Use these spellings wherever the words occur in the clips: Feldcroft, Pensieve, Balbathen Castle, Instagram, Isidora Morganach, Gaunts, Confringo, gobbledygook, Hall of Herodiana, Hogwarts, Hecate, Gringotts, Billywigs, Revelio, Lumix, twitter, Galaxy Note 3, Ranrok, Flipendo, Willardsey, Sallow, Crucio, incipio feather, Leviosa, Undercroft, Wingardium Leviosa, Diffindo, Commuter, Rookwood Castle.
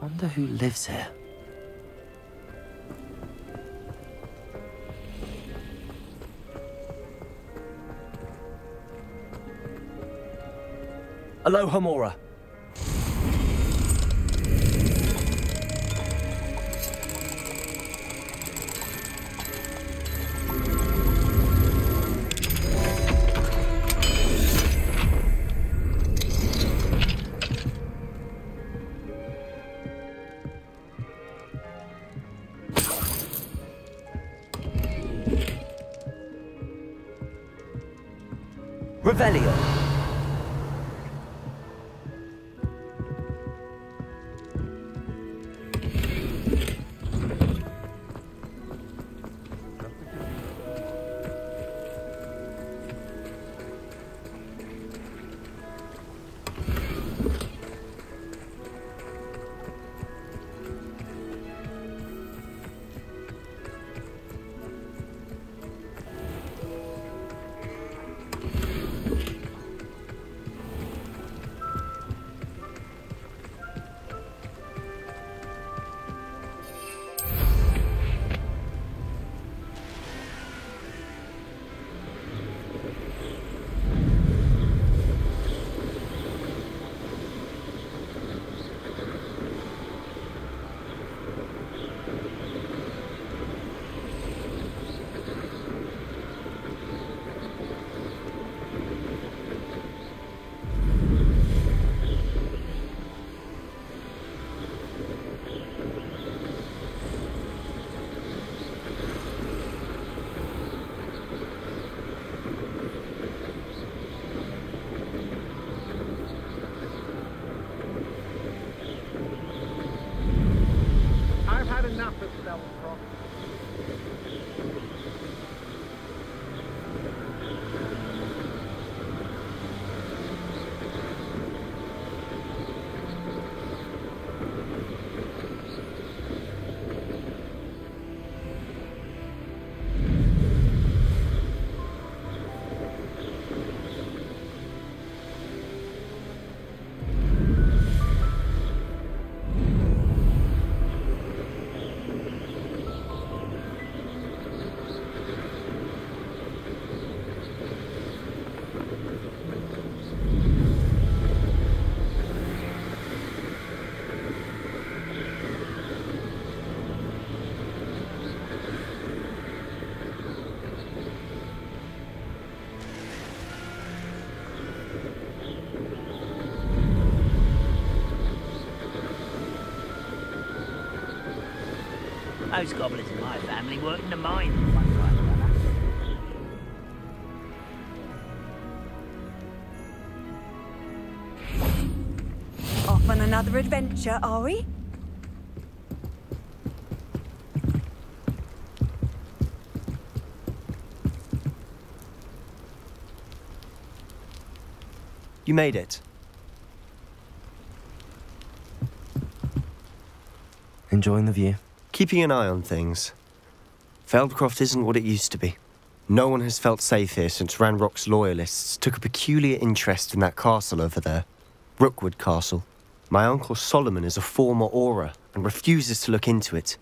Wonder who lives here. Alohomora. Revelio. Those gobblers in my family work in the mines. Off on another adventure, are we? You made it. Enjoying the view. Keeping an eye on things. Feldcroft isn't what it used to be. No one has felt safe here since Ranrok's loyalists took a peculiar interest in that castle over there, Rookwood Castle. My uncle Solomon is a former aura and refuses to look into it,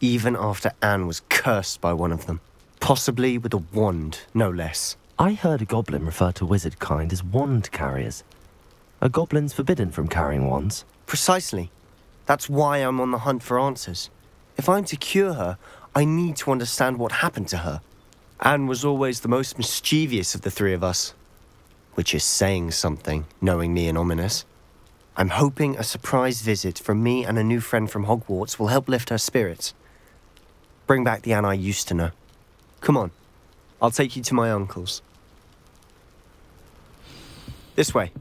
even after Anne was cursed by one of them, possibly with a wand, no less. I heard a goblin refer to wizard kind as wand carriers. Are goblins forbidden from carrying wands? Precisely. That's why I'm on the hunt for answers. If I'm to cure her, I need to understand what happened to her. Anne was always the most mischievous of the three of us. Which is saying something, knowing me and Omnious. I'm hoping a surprise visit from me and a new friend from Hogwarts will help lift her spirits. Bring back the Anne I used to know. Come on, I'll take you to my uncle's. This way.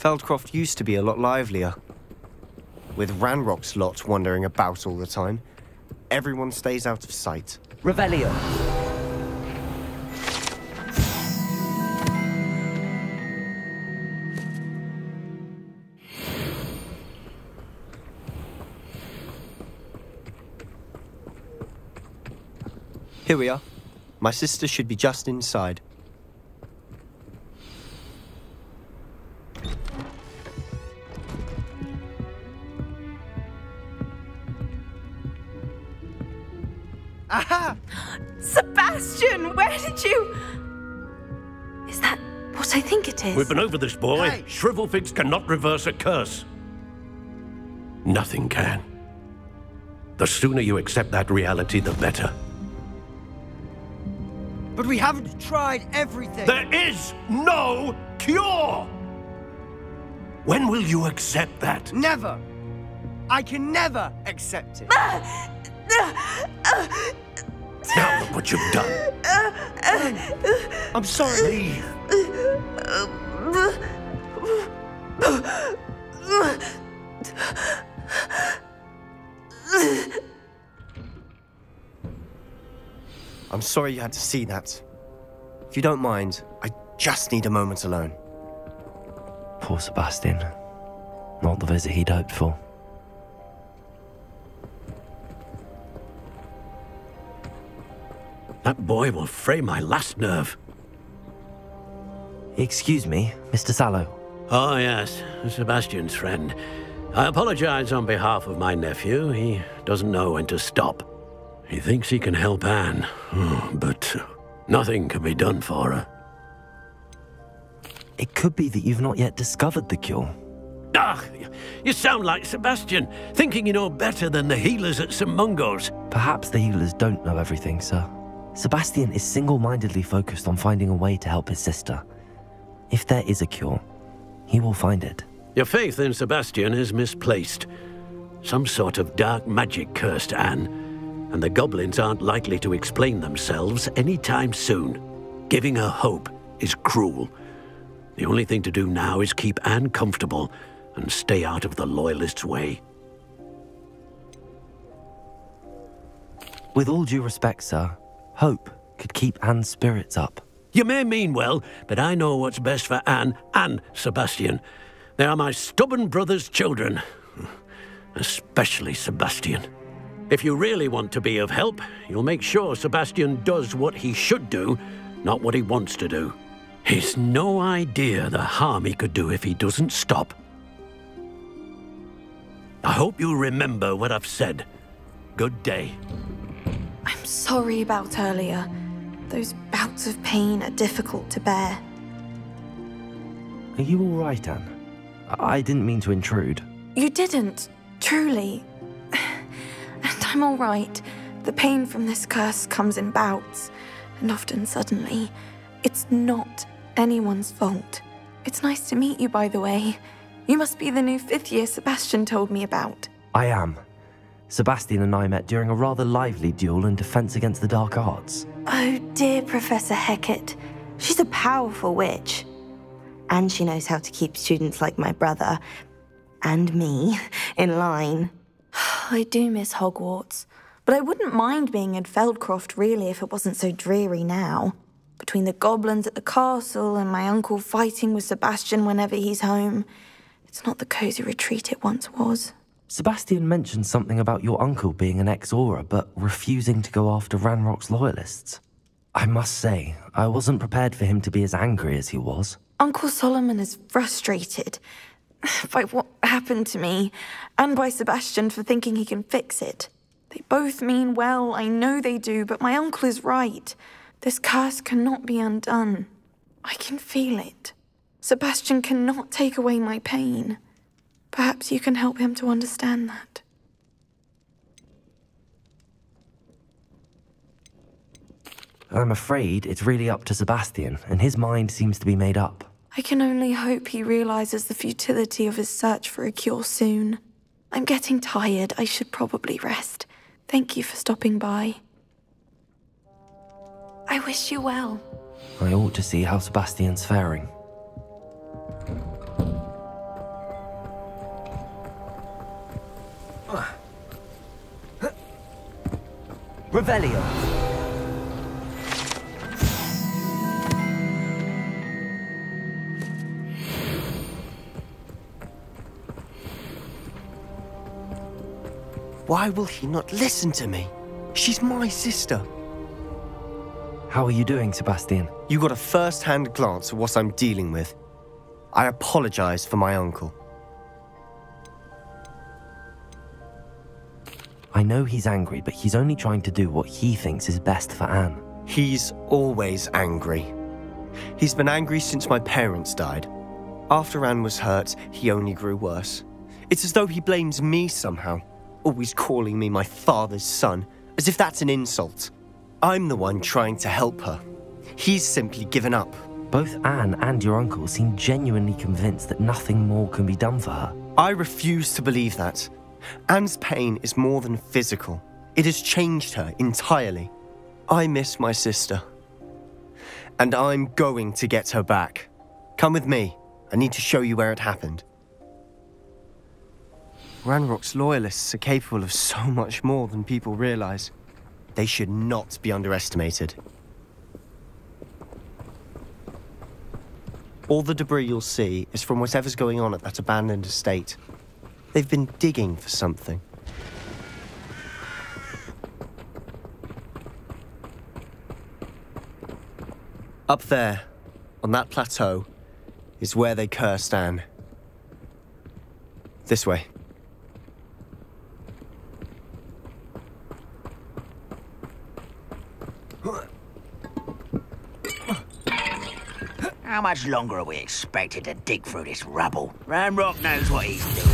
Feldcroft used to be a lot livelier, with Ranrok's lot wandering about all the time. Everyone stays out of sight. Revelio. Here we are. My sister should be just inside. Aha! Sebastian, where did you... Is that what I think it is? We've been over this, boy. Hey. Shrivelfigs cannot reverse a curse. Nothing can. The sooner you accept that reality, the better. But we haven't tried everything. There is no cure! When will you accept that? Never! I can never accept it. Now look what you've done. I'm sorry. Leave. I'm sorry you had to see that. If you don't mind, I just need a moment alone. Poor Sebastian. Not the visit he'd hoped for. That boy will fray my last nerve. Excuse me, Mr. Sallow. Oh, yes, Sebastian's friend. I apologize on behalf of my nephew. He doesn't know when to stop. He thinks he can help Anne, but nothing can be done for her. It could be that you've not yet discovered the cure. Ah, you sound like Sebastian, thinking you know better than the healers at St. Mungo's. Perhaps the healers don't know everything, sir. Sebastian is single-mindedly focused on finding a way to help his sister. If there is a cure, he will find it. Your faith in Sebastian is misplaced. Some sort of dark magic cursed Anne, and the goblins aren't likely to explain themselves anytime soon. Giving her hope is cruel. The only thing to do now is keep Anne comfortable and stay out of the Loyalists' way. With all due respect, sir, hope could keep Anne's spirits up. You may mean well, but I know what's best for Anne and Sebastian. They are my stubborn brother's children, especially Sebastian. If you really want to be of help, you'll make sure Sebastian does what he should do, not what he wants to do. He's no idea the harm he could do if he doesn't stop. I hope you remember what I've said. Good day. I'm sorry about earlier. Those bouts of pain are difficult to bear. Are you all right, Anne? I didn't mean to intrude. You didn't, truly. And I'm all right. The pain from this curse comes in bouts, and often suddenly. It's not anyone's fault. It's nice to meet you, by the way. You must be the new fifth year Sebastian told me about. I am. Sebastian and I met during a rather lively duel in Defense Against the Dark Arts. Oh dear, Professor Hecate. She's a powerful witch. And she knows how to keep students like my brother, and me, in line. I do miss Hogwarts, but I wouldn't mind being in Feldcroft really if it wasn't so dreary now. Between the goblins at the castle and my uncle fighting with Sebastian whenever he's home, it's not the cozy retreat it once was. Sebastian mentioned something about your uncle being an ex-aura, but refusing to go after Ranrock's loyalists. I must say, I wasn't prepared for him to be as angry as he was. Uncle Solomon is frustrated by what happened to me, and by Sebastian for thinking he can fix it. They both mean well, I know they do, but my uncle is right. This curse cannot be undone. I can feel it. Sebastian cannot take away my pain. Perhaps you can help him to understand that. I'm afraid it's really up to Sebastian, and his mind seems to be made up. I can only hope he realizes the futility of his search for a cure soon. I'm getting tired. I should probably rest. Thank you for stopping by. I wish you well. I ought to see how Sebastian's faring. Revelio. Why will he not listen to me? She's my sister. How are you doing, Sebastian? You got a first-hand glance at what I'm dealing with. I apologize for my uncle. I know he's angry, but he's only trying to do what he thinks is best for Anne. He's always angry. He's been angry since my parents died. After Anne was hurt, he only grew worse. It's as though he blames me somehow, always calling me my father's son, as if that's an insult. I'm the one trying to help her. He's simply given up. Both Anne and your uncle seem genuinely convinced that nothing more can be done for her. I refuse to believe that. Anne's pain is more than physical. It has changed her entirely. I miss my sister. And I'm going to get her back. Come with me. I need to show you where it happened. Ranrok's loyalists are capable of so much more than people realize. They should not be underestimated. All the debris you'll see is from whatever's going on at that abandoned estate. They've been digging for something. Up there, on that plateau, is where they cursed Anne. This way. How much longer are we expected to dig through this rubble? Ranrok knows what he's doing.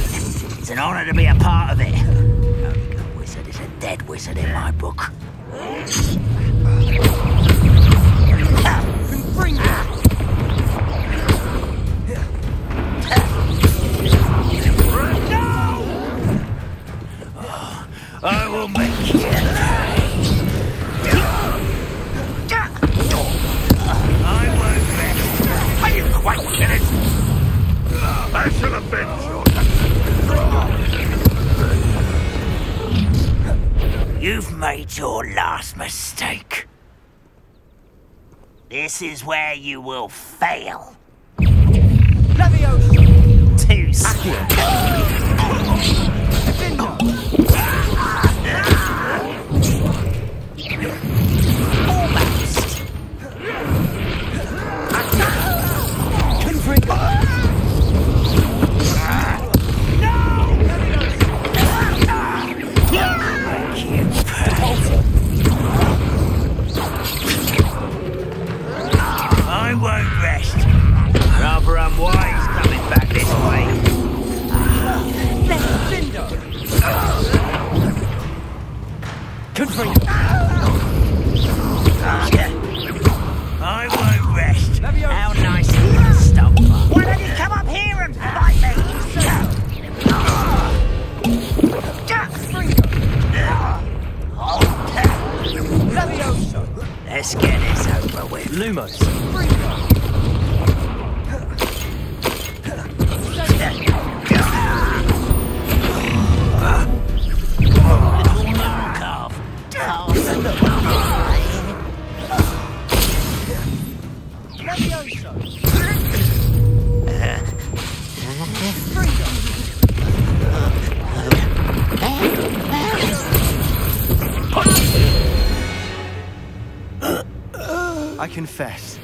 It's an honor to be a part of it. Only the wizard is a dead wizard in my book. Bring that! No! Oh, I will make you... Wait a minute! I should have been shorter. You've made your last mistake. This is where you will fail. Leviosa! Too slow. Almost. I won't rest. Rather unwise coming back this way. Let's Confirm. I won't rest. How nice of you to stop. Why don't you come up here and fight me? Let's get this over with. Lumos. I confess,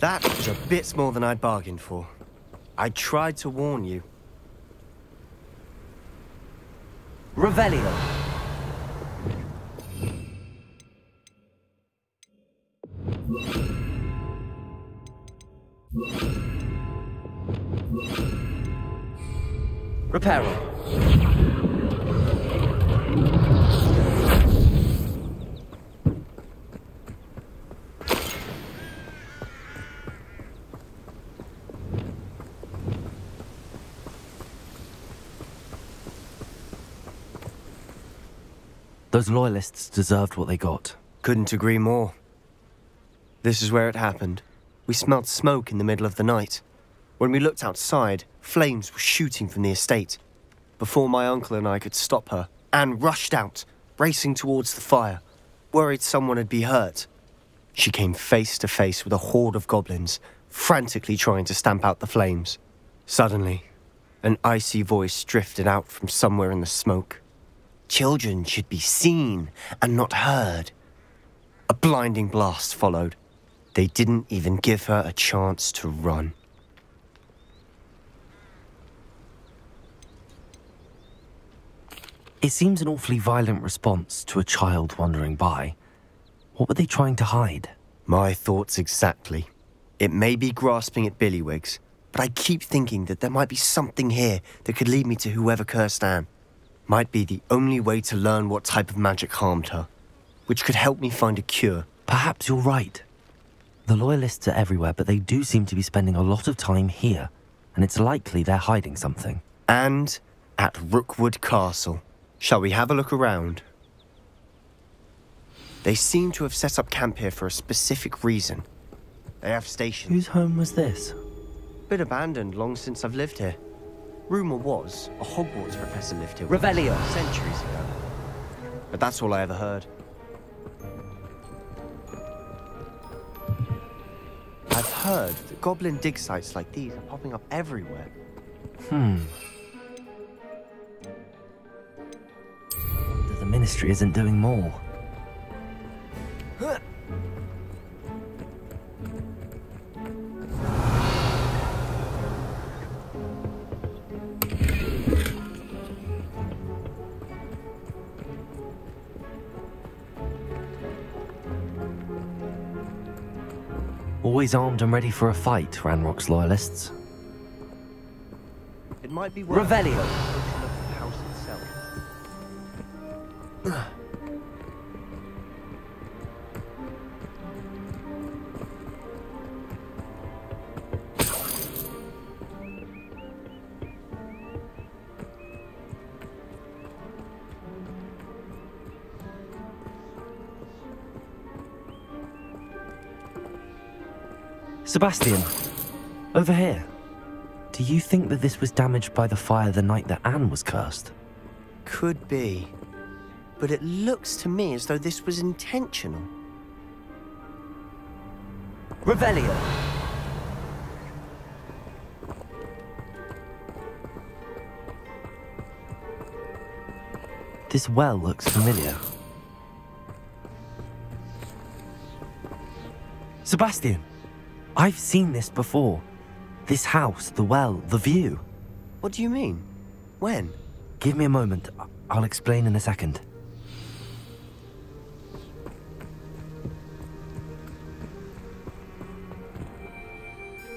that was a bit more than I'd bargained for. I tried to warn you. Revelio. Reparo. Those loyalists deserved what they got. Couldn't agree more. This is where it happened. We smelled smoke in the middle of the night. When we looked outside, flames were shooting from the estate. Before my uncle and I could stop her, Anne rushed out, racing towards the fire, worried someone had been hurt. She came face to face with a horde of goblins, frantically trying to stamp out the flames. Suddenly, an icy voice drifted out from somewhere in the smoke. Children should be seen and not heard. A blinding blast followed. They didn't even give her a chance to run. It seems an awfully violent response to a child wandering by. What were they trying to hide? My thoughts exactly. It may be grasping at Billywigs, but I keep thinking that there might be something here that could lead me to whoever cursed Anne. Might be the only way to learn what type of magic harmed her, which could help me find a cure. Perhaps you're right. The Loyalists are everywhere, but they do seem to be spending a lot of time here, and it's likely they're hiding something. And at Rookwood Castle. Shall we have a look around? They seem to have set up camp here for a specific reason. They have stations. Whose home was this? Been abandoned long since I've lived here. Rumour was a Hogwarts professor lived here. Revelio. Centuries ago. But that's all I ever heard. I've heard that goblin dig sites like these are popping up everywhere. The Ministry isn't doing more. Always armed and ready for a fight, Ranrok's Loyalists. It might be worth Revelio. The house itself. Sebastian, over here. Do you think that this was damaged by the fire the night that Anne was cursed? Could be. But it looks to me as though this was intentional. Revelio. This well looks familiar. Sebastian! I've seen this before. This house, the well, the view. What do you mean? When? Give me a moment. I'll explain in a second.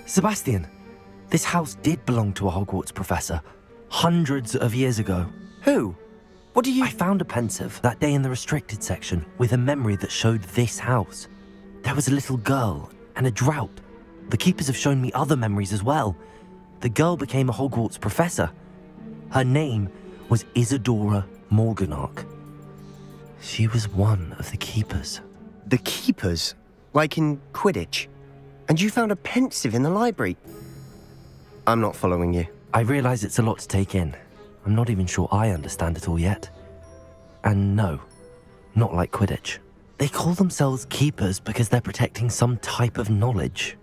Sebastian, this house did belong to a Hogwarts professor hundreds of years ago. Who? What do you... I found a Pensieve that day in the restricted section with a memory that showed this house. There was a little girl and a drought. The keepers have shown me other memories as well. The girl became a Hogwarts professor. Her name was Isidora Morganach. She was one of the keepers. The keepers? Like in Quidditch? And you found a Pensieve in the library? I'm not following you. I realise it's a lot to take in. I'm not even sure I understand it all yet. And no, not like Quidditch. They call themselves keepers because they're protecting some type of knowledge.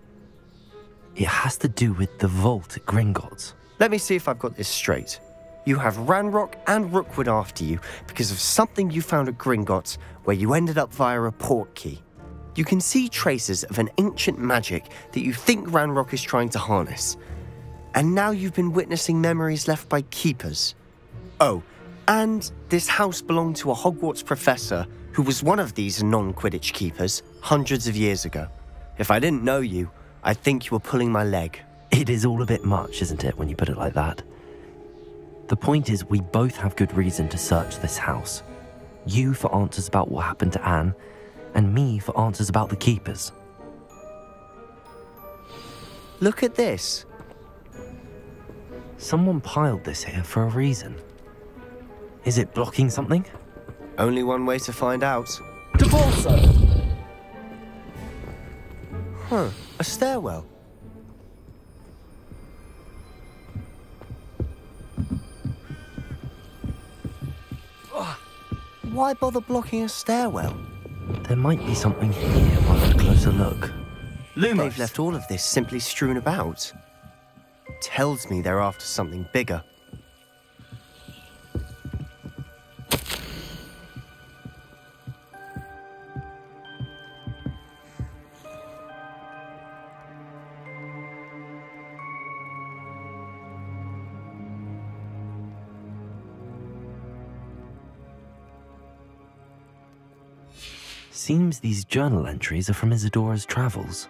It has to do with the vault at Gringotts. Let me see if I've got this straight. You have Ranrok and Rookwood after you because of something you found at Gringotts where you ended up via a portkey. You can see traces of an ancient magic that you think Ranrok is trying to harness. And now you've been witnessing memories left by keepers. Oh, and this house belonged to a Hogwarts professor who was one of these non-Quidditch keepers hundreds of years ago. If I didn't know you, I'd think you were pulling my leg. It is all a bit much, isn't it, when you put it like that? The point is, we both have good reason to search this house. You for answers about what happened to Anne, and me for answers about the keepers. Look at this. Someone piled this here for a reason. Is it blocking something? Only one way to find out. Depulso! Huh, a stairwell. Why bother blocking a stairwell? There might be something here while I have a closer look. Lumix. They've left all of this simply strewn about. Tells me they're after something bigger. Seems these journal entries are from Isidora's travels.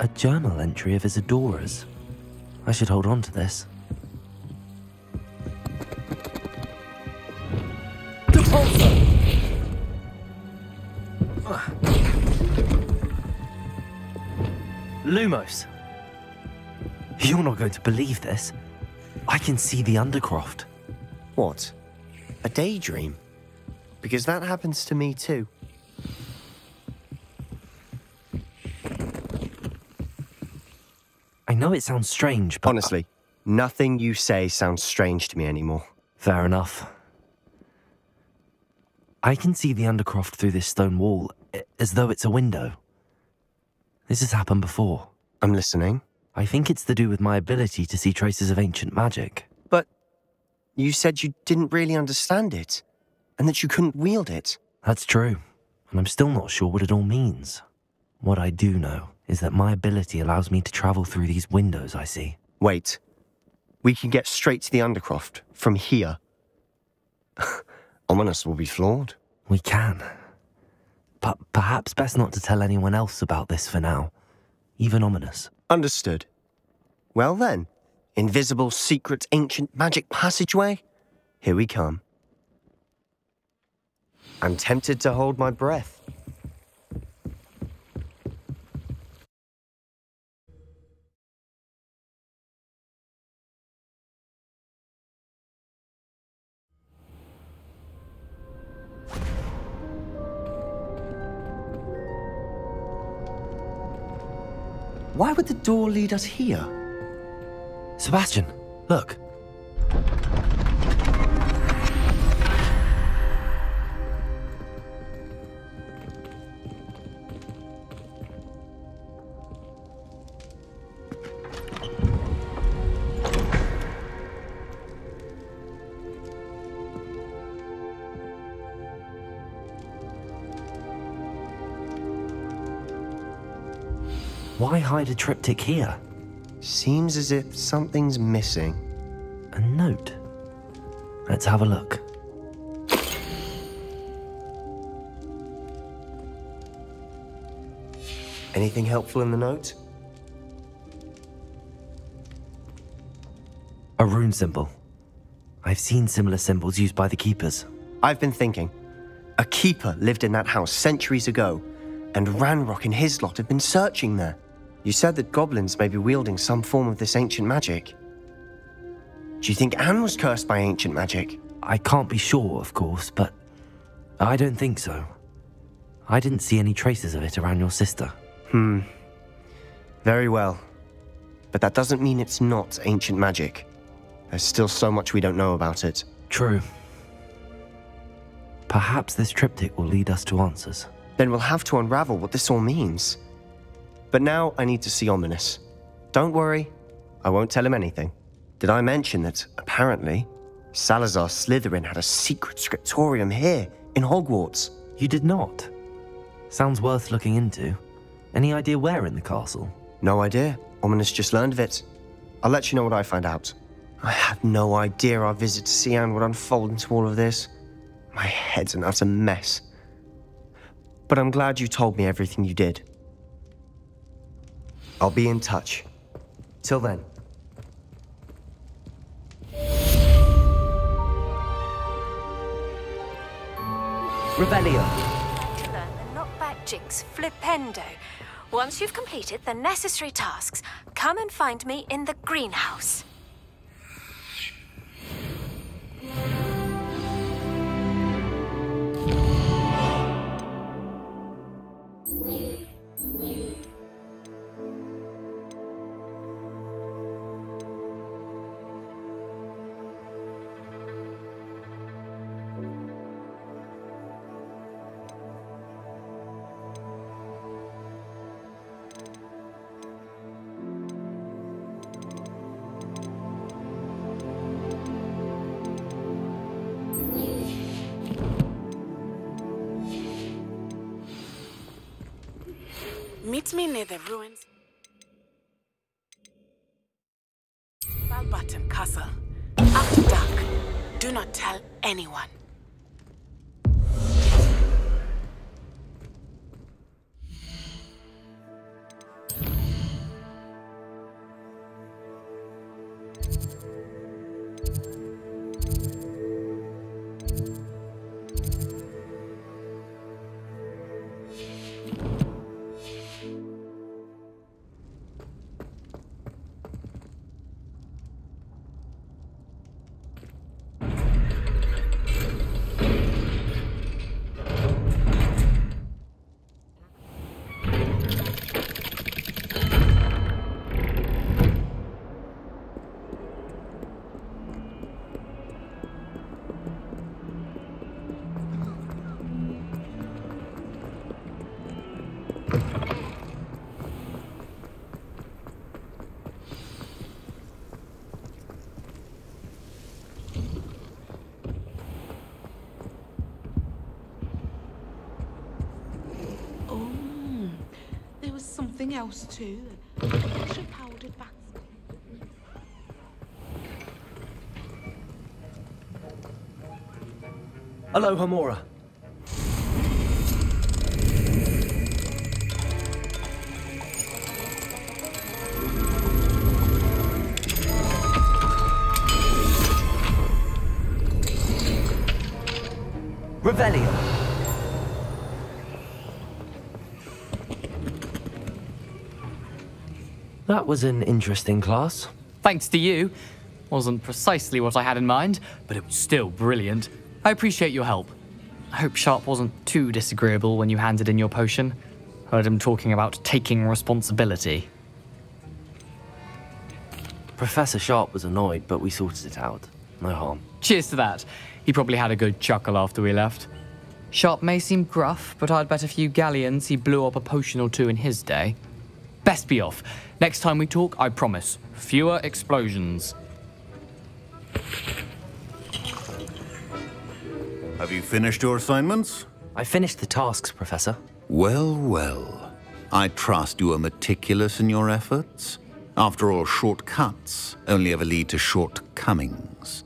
A journal entry of Isidora's. I should hold on to this. Lumos! You're not going to believe this. I can see the Undercroft. What? A daydream? Because that happens to me too. I know it sounds strange, but... Honestly, nothing you say sounds strange to me anymore. Fair enough. I can see the Undercroft through this stone wall, as though it's a window. This has happened before. I'm listening. I think it's to do with my ability to see traces of ancient magic. But you said you didn't really understand it, and that you couldn't wield it. That's true, and I'm still not sure what it all means. What I do know is that my ability allows me to travel through these windows I see. Wait. We can get straight to the Undercroft from here. Ominous will be floored. We can. But perhaps best not to tell anyone else about this for now, even Ominous. Understood. Well then, invisible, secret, ancient magic passageway, here we come. I'm tempted to hold my breath. Why would the door lead us here? Sebastian, look. Why hide a triptych here? Seems as if something's missing. A note. Let's have a look. Anything helpful in the note? A rune symbol. I've seen similar symbols used by the keepers. I've been thinking. A keeper lived in that house centuries ago, and Ranrok and his lot have been searching there. You said that goblins may be wielding some form of this ancient magic. Do you think Anne was cursed by ancient magic? I can't be sure, of course, but I don't think so. I didn't see any traces of it around your sister. Very well. But that doesn't mean it's not ancient magic. There's still so much we don't know about it. True. Perhaps this triptych will lead us to answers. Then we'll have to unravel what this all means. But now I need to see Ominous. Don't worry, I won't tell him anything. Did I mention that, apparently, Salazar Slytherin had a secret scriptorium here, in Hogwarts? You did not. Sounds worth looking into. Any idea where in the castle? No idea. Ominous just learned of it. I'll let you know what I find out. I had no idea our visit to Sian would unfold into all of this. My head's an utter mess. But I'm glad you told me everything you did. I'll be in touch. Till then. Revelio. To learn the knockback jinx, Flipendo. Once you've completed the necessary tasks, come and find me in the greenhouse. Meets me near the ruins. Balbathen Castle. After dark. Do not tell anyone. Something else too. She powdered back. Alohomora. Revelio. That was an interesting class. Thanks to you. Wasn't precisely what I had in mind, but it was still brilliant. I appreciate your help. I hope Sharp wasn't too disagreeable when you handed in your potion. Heard him talking about taking responsibility. Professor Sharp was annoyed, but we sorted it out. No harm. Cheers to that. He probably had a good chuckle after we left. Sharp may seem gruff, but I'd bet a few galleons he blew up a potion or two in his day. Best be off. Next time we talk, I promise, fewer explosions. Have you finished your assignments? I finished the tasks, Professor. Well, well. I trust you are meticulous in your efforts. After all, shortcuts only ever lead to shortcomings.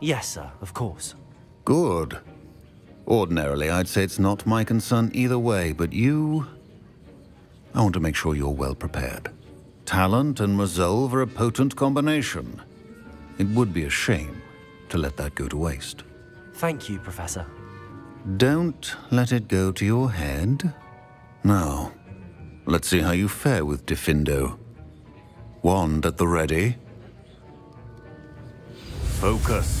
Yes, sir, of course. Good. Ordinarily, I'd say it's not my concern either way, but you... I want to make sure you're well prepared. Talent and resolve are a potent combination. It would be a shame to let that go to waste. Thank you, Professor. Don't let it go to your head. Now, let's see how you fare with Diffindo. Wand at the ready. Focus.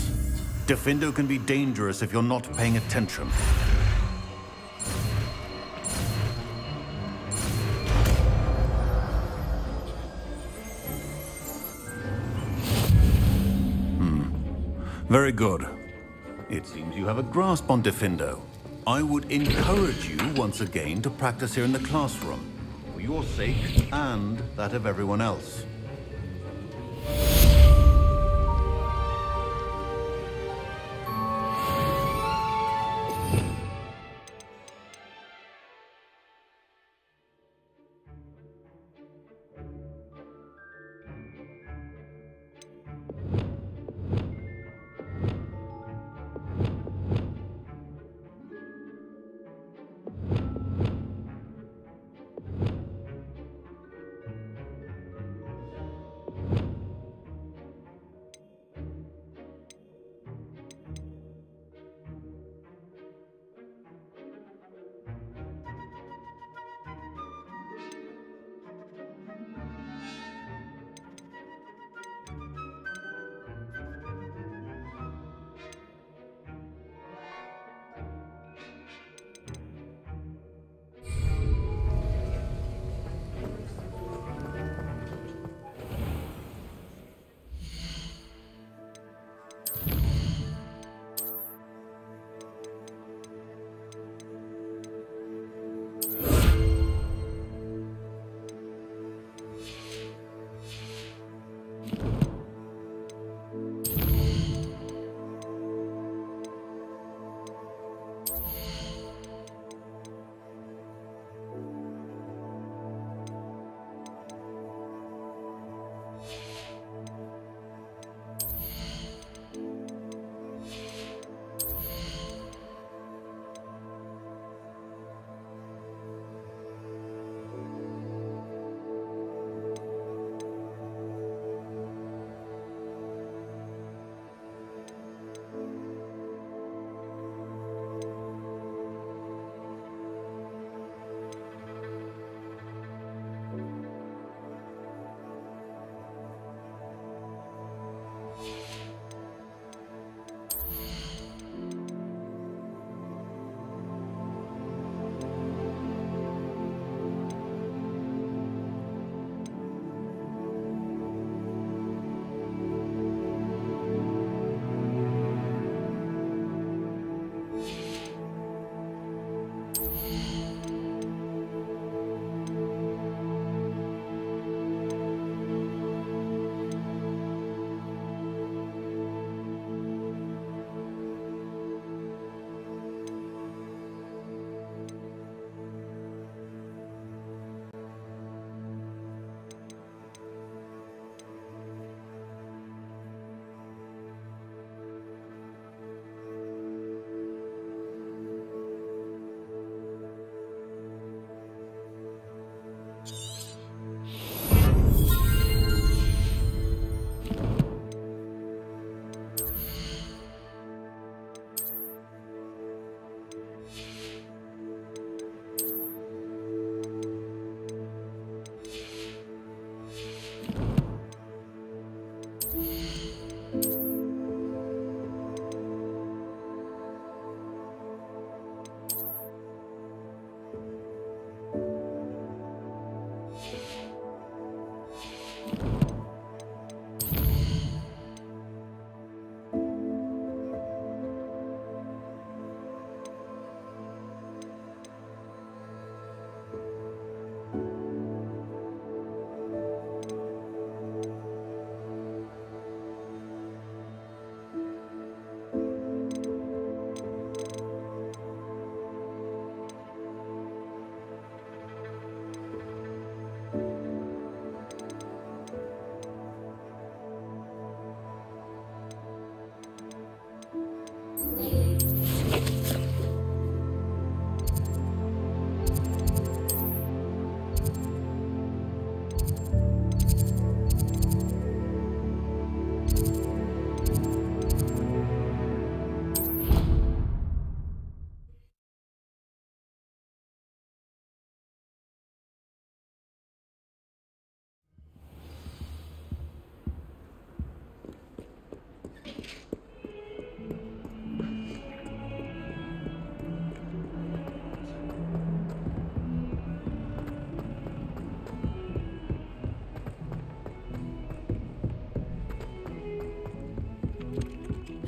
Diffindo can be dangerous if you're not paying attention. Very good. It seems you have a grasp on Diffindo. I would encourage you once again to practice here in the classroom, for your sake and that of everyone else.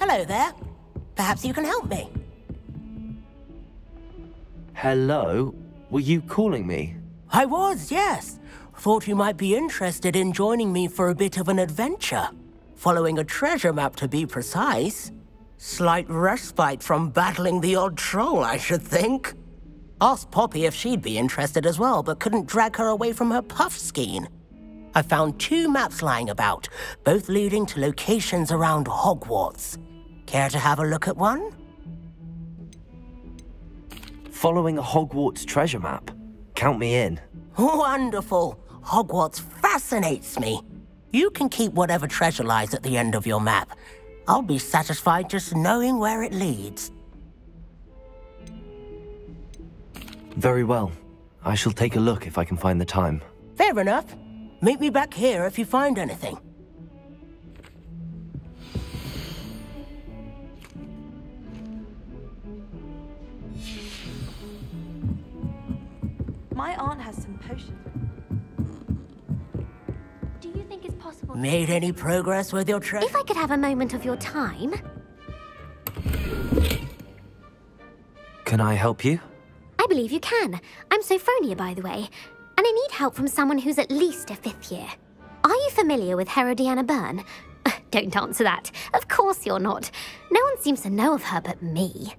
Hello there. Perhaps you can help me. Hello? Were you calling me? I was, yes. Thought you might be interested in joining me for a bit of an adventure. Following a treasure map, to be precise. Slight respite from battling the odd troll, I should think. Asked Poppy if she'd be interested as well, but couldn't drag her away from her puff skein. I found two maps lying about, both leading to locations around Hogwarts. Care to have a look at one? Following a Hogwarts treasure map? Count me in. Wonderful! Hogwarts fascinates me. You can keep whatever treasure lies at the end of your map. I'll be satisfied just knowing where it leads. Very well. I shall take a look if I can find the time. Fair enough. Meet me back here if you find anything. My aunt has some potions. Do you think it's possible? Made any progress with your trip? If I could have a moment of your time. Can I help you? I believe you can. I'm Sophronia, by the way, and I need help from someone who's at least a fifth year. Are you familiar with Herodiana Byrne? Don't answer that. Of course you're not. No one seems to know of her but me.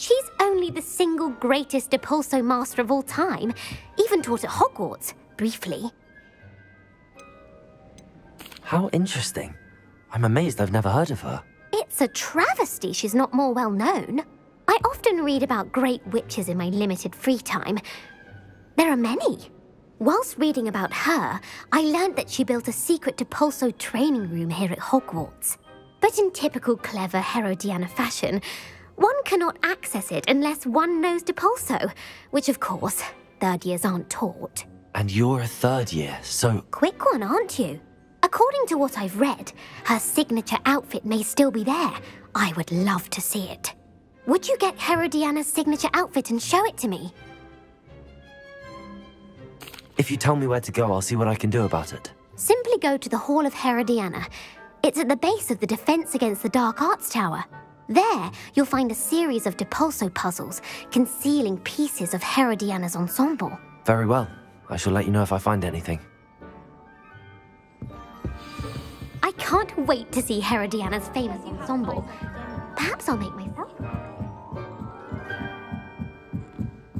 She's only the single greatest Depulso master of all time, even taught at Hogwarts, briefly. How interesting. I'm amazed I've never heard of her. It's a travesty she's not more well known. I often read about great witches in my limited free time. There are many. Whilst reading about her, I learned that she built a secret Depulso training room here at Hogwarts. But in typical clever Herodiana fashion, one cannot access it unless one knows Depulso, which of course, third years aren't taught. And you're a third year, so... Quick one, aren't you? According to what I've read, her signature outfit may still be there. I would love to see it. Would you get Herodiana's signature outfit and show it to me? If you tell me where to go, I'll see what I can do about it. Simply go to the Hall of Herodiana. It's at the base of the Defense Against the Dark Arts Tower. There, you'll find a series of Depulso puzzles concealing pieces of Herodiana's ensemble. Very well. I shall let you know if I find anything. I can't wait to see Herodiana's famous ensemble. Perhaps I'll make myself.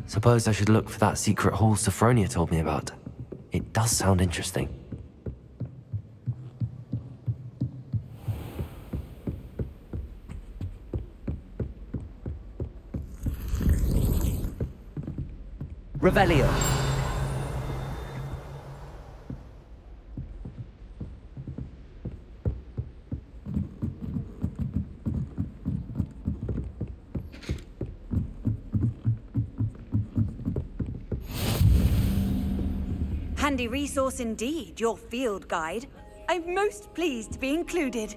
Suppose I should look for that secret hall Sophronia told me about. It does sound interesting. Revelio. Handy resource indeed, your field guide. I'm most pleased to be included.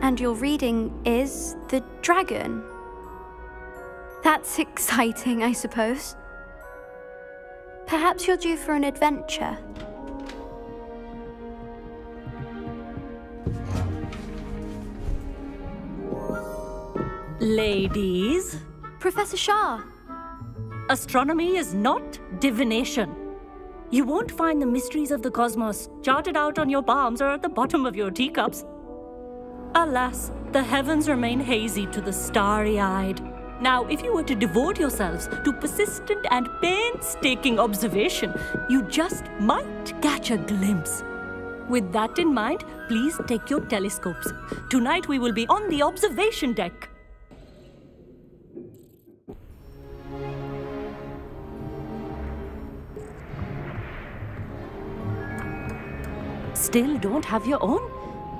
And your reading is The Dragon. That's exciting, I suppose. Perhaps you're due for an adventure. Ladies? Professor Shaw. Astronomy is not divination. You won't find the mysteries of the cosmos charted out on your palms or at the bottom of your teacups. Alas, the heavens remain hazy to the starry-eyed. Now, if you were to devote yourselves to persistent and painstaking observation, you just might catch a glimpse. With that in mind, please take your telescopes. Tonight we will be on the observation deck. Still don't have your own?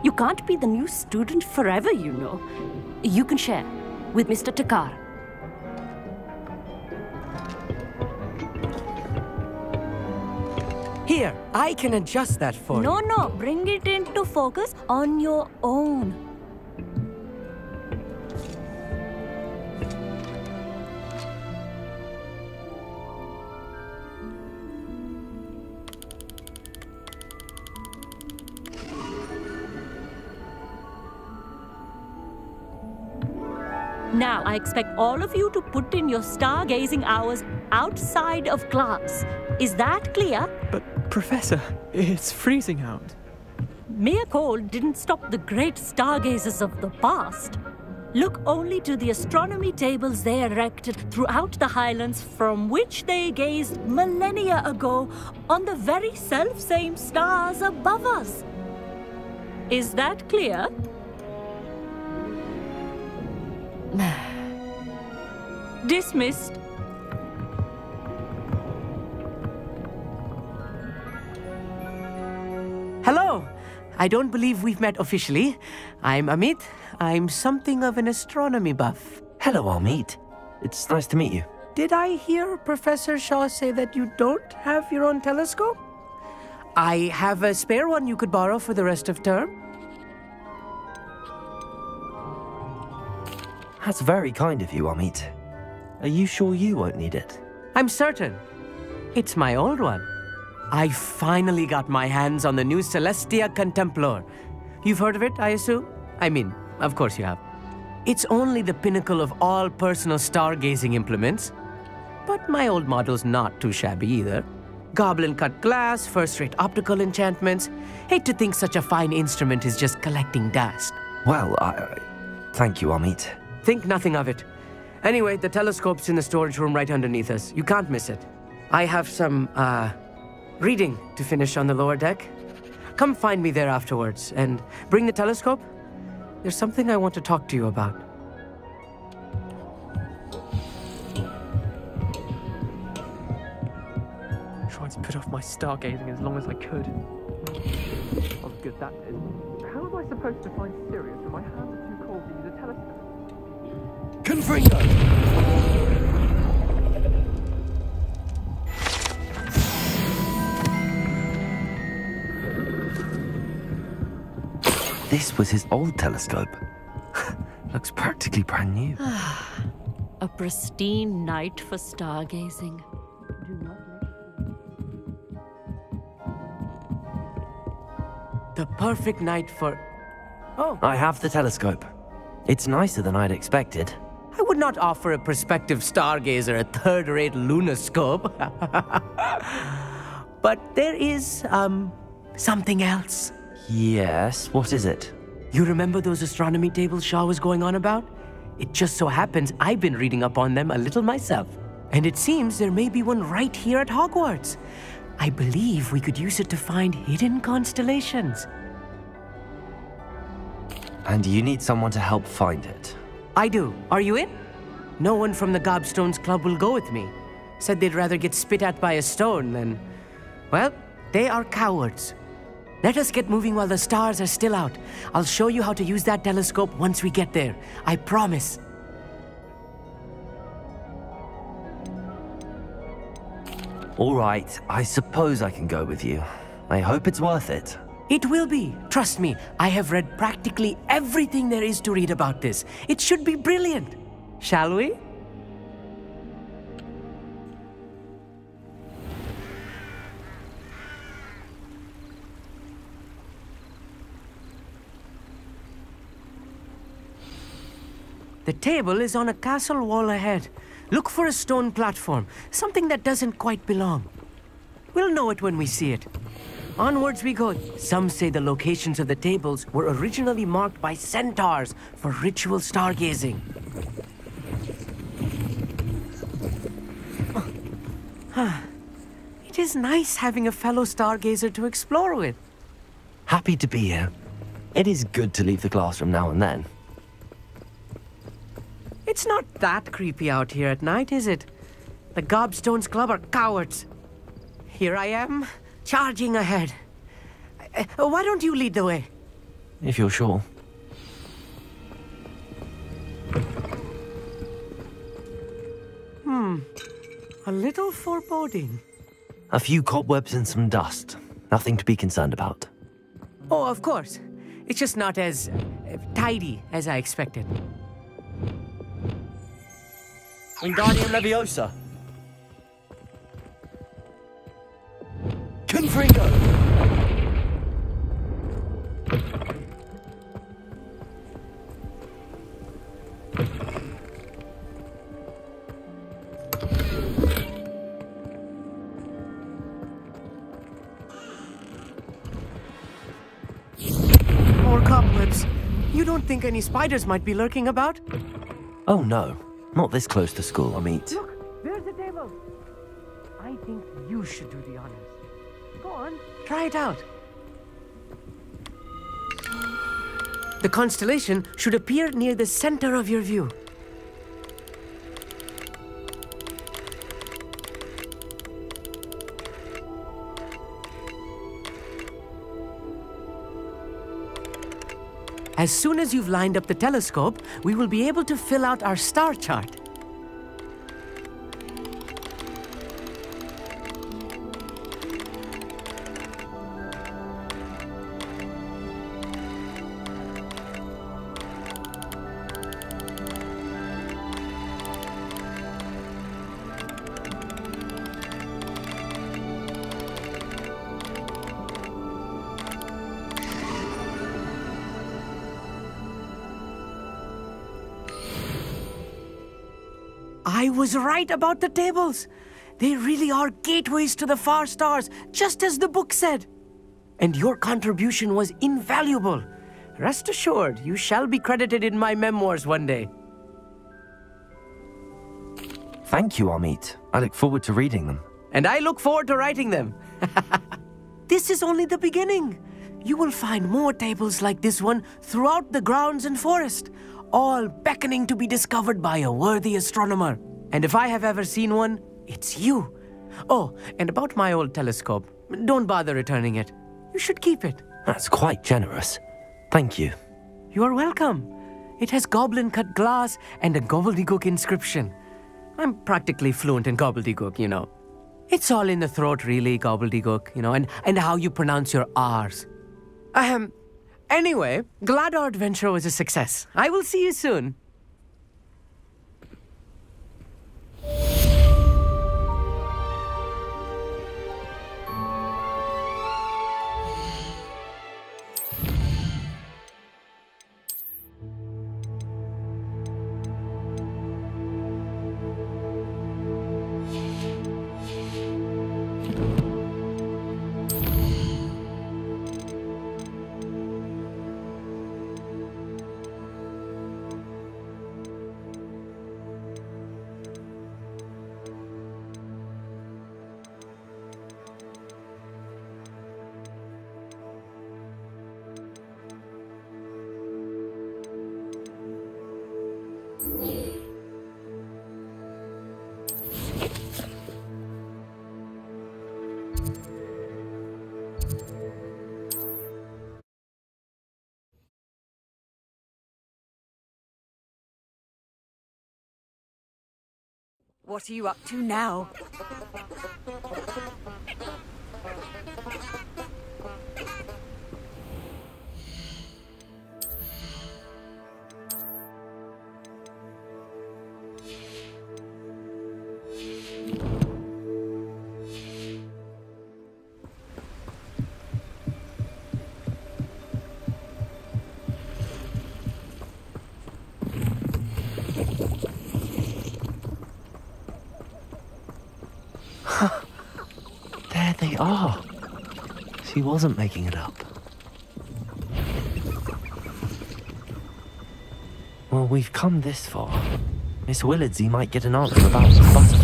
You can't be the new student forever, you know. You can share with Mr. Takar. Here, I can adjust that for you. No, bring it into focus on your own. Now, I expect all of you to put in your stargazing hours outside of class. Is that clear? But, Professor, it's freezing out. Mere cold didn't stop the great stargazers of the past. Look only to the astronomy tables they erected throughout the Highlands from which they gazed millennia ago on the very self-same stars above us. Is that clear? Dismissed. Hello. I don't believe we've met officially. I'm Amit. I'm something of an astronomy buff. Hello, Amit. It's nice to meet you. Did I hear Professor Shaw say that you don't have your own telescope? I have a spare one you could borrow for the rest of term. That's very kind of you, Amit. Are you sure you won't need it? I'm certain. It's my old one. I finally got my hands on the new Celestia Contemplor. You've heard of it, I assume? I mean, of course you have. It's only the pinnacle of all personal stargazing implements. But my old model's not too shabby either. Goblin-cut glass, first-rate optical enchantments. Hate to think such a fine instrument is just collecting dust. Well, thank you, Amit. Think nothing of it. Anyway, the telescope's in the storage room right underneath us. You can't miss it. I have some, reading to finish on the lower deck. Come find me there afterwards, and bring the telescope. There's something I want to talk to you about. I tried to put off my stargazing as long as I could. Oh, good that is. How am I supposed to find Sirius when my hands are too cold to use a telescope? Confringo! This was his old telescope. Looks practically brand new. A pristine night for stargazing. Do not let... The perfect night for... Oh! I have the telescope. It's nicer than I'd expected. I would not offer a prospective stargazer a third-rate lunascope. But there is, something else. Yes, what is it? You remember those astronomy tables Shaw was going on about? It just so happens I've been reading up on them a little myself. And it seems there may be one right here at Hogwarts. I believe we could use it to find hidden constellations. And you need someone to help find it. I do. Are you in? No one from the Gobstones Club will go with me. Said they'd rather get spit at by a stone than... Well, they are cowards. Let us get moving while the stars are still out. I'll show you how to use that telescope once we get there. I promise. All right, I suppose I can go with you. I hope it's worth it. It will be. Trust me, I have read practically everything there is to read about this. It should be brilliant. Shall we? The table is on a castle wall ahead. Look for a stone platform, something that doesn't quite belong. We'll know it when we see it. Onwards we go. Some say the locations of the tables were originally marked by centaurs for ritual stargazing. It is nice having a fellow stargazer to explore with. Happy to be here. It is good to leave the classroom now and then. It's not that creepy out here at night, is it? The Gobstones Club are cowards. Here I am, charging ahead. Why don't you lead the way? If you're sure. A little foreboding. A few cobwebs and some dust. Nothing to be concerned about. Oh, of course. It's just not as tidy as I expected. Wingardium Leviosa. Confringo. More cobwebs. You don't think any spiders might be lurking about? Oh no. Not this close to school, Amit. Look, there's the table. I think you should do the honors. Go on, try it out. The constellation should appear near the center of your view. As soon as you've lined up the telescope, we will be able to fill out our star chart. I was right about the tables. They really are gateways to the far stars, just as the book said. And your contribution was invaluable. Rest assured, you shall be credited in my memoirs one day. Thank you, Amit. I look forward to reading them. And I look forward to writing them. This is only the beginning. You will find more tables like this one throughout the grounds and forest, all beckoning to be discovered by a worthy astronomer. And if I have ever seen one, it's you. Oh, and about my old telescope. Don't bother returning it. You should keep it. That's quite generous. Thank you. You are welcome. It has goblin-cut glass and a gobbledygook inscription. I'm practically fluent in gobbledygook, you know. It's all in the throat, really, gobbledygook, you know, and how you pronounce your R's. Anyway, glad our adventure was a success. I will see you soon. What are you up to now? Oh, she wasn't making it up. Well, we've come this far. Miss Willardsey might get an answer about the butterflies.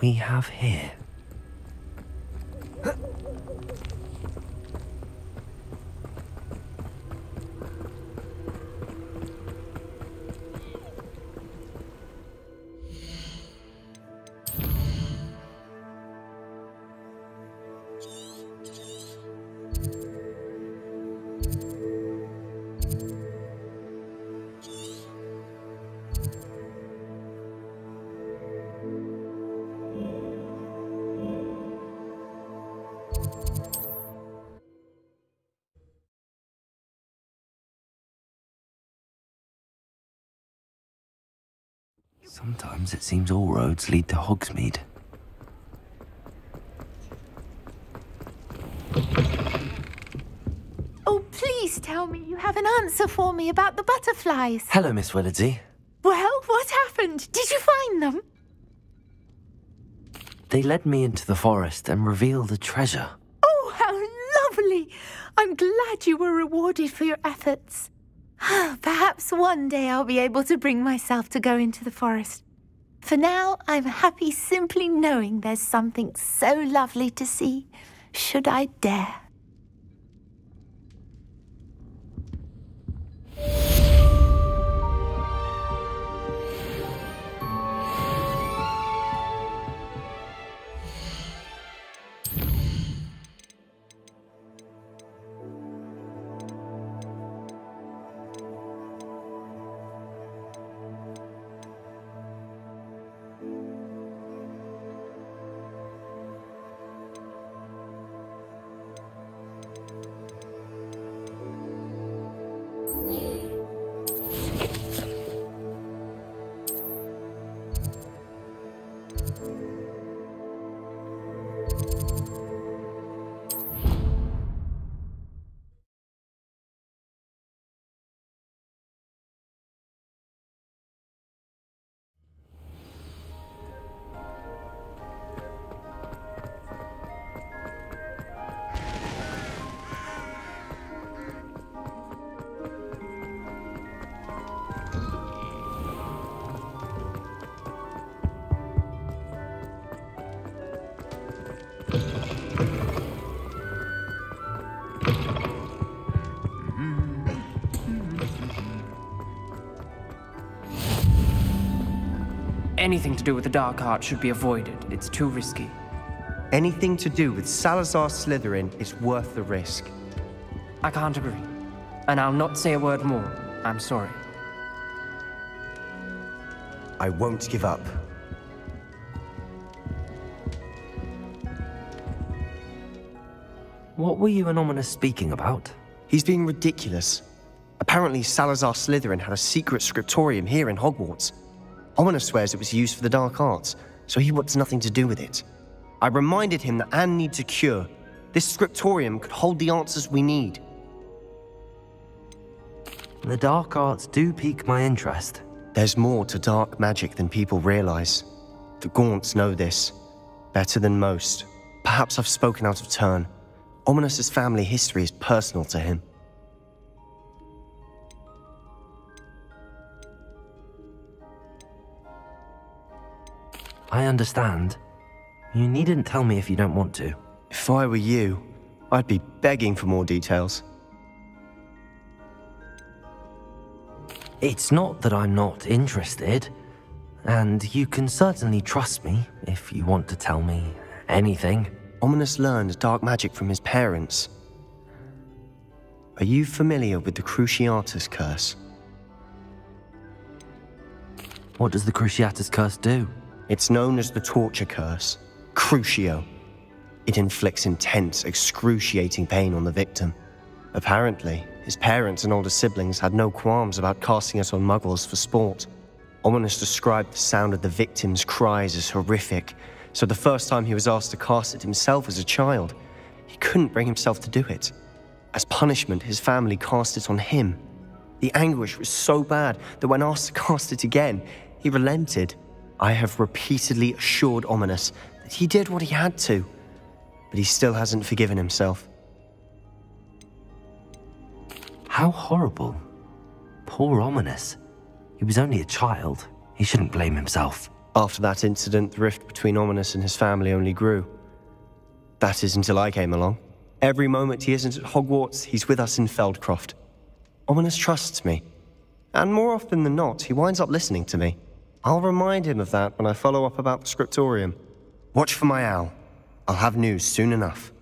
We have here. Sometimes it seems all roads lead to Hogsmeade. Oh, please tell me you have an answer for me about the butterflies. Hello, Miss Willardsey. Well, what happened? Did you find them? They led me into the forest and revealed a treasure. Oh, how lovely! I'm glad you were rewarded for your efforts. Perhaps one day I'll be able to bring myself to go into the forest. For now, I'm happy simply knowing there's something so lovely to see, should I dare. Anything to do with the Dark Art should be avoided. It's too risky. Anything to do with Salazar Slytherin is worth the risk. I can't agree. And I'll not say a word more. I'm sorry. I won't give up. What were you and Omnious speaking about? He's being ridiculous. Apparently Salazar Slytherin had a secret scriptorium here in Hogwarts. Omnious swears it was used for the dark arts, so he wants nothing to do with it. I reminded him that Anne needs a cure. This scriptorium could hold the answers we need. The dark arts do pique my interest. There's more to dark magic than people realize. The Gaunts know this. Better than most. Perhaps I've spoken out of turn. Omnious's family history is personal to him. I understand. You needn't tell me if you don't want to. If I were you, I'd be begging for more details. It's not that I'm not interested, and you can certainly trust me if you want to tell me anything. Omnious learned dark magic from his parents. Are you familiar with the Cruciatus Curse? What does the Cruciatus Curse do? It's known as the torture curse, Crucio. It inflicts intense, excruciating pain on the victim. Apparently, his parents and older siblings had no qualms about casting it on muggles for sport. Omnious described the sound of the victim's cries as horrific, so the first time he was asked to cast it himself as a child, he couldn't bring himself to do it. As punishment, his family cast it on him. The anguish was so bad that when asked to cast it again, he relented. I have repeatedly assured Omnious that he did what he had to, but he still hasn't forgiven himself. How horrible. Poor Omnious. He was only a child. He shouldn't blame himself. After that incident, the rift between Omnious and his family only grew. That is, until I came along. Every moment he isn't at Hogwarts, he's with us in Feldcroft. Omnious trusts me, and more often than not, he winds up listening to me. I'll remind him of that when I follow up about the scriptorium. Watch for my owl. I'll have news soon enough.